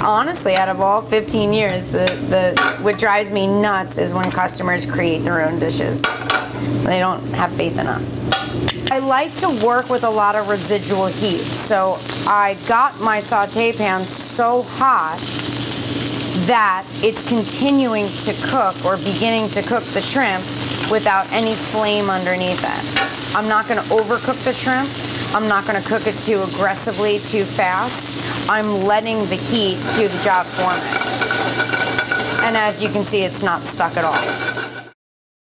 honestly, out of all 15 years, what drives me nuts is when customers create their own dishes. They don't have faith in us. I like to work with a lot of residual heat, so I got my saute pan so hot that it's continuing to cook or beginning to cook the shrimp without any flame underneath it. I'm not going to overcook the shrimp. I'm not going to cook it too aggressively, too fast. I'm letting the heat do the job for me. And as you can see, it's not stuck at all.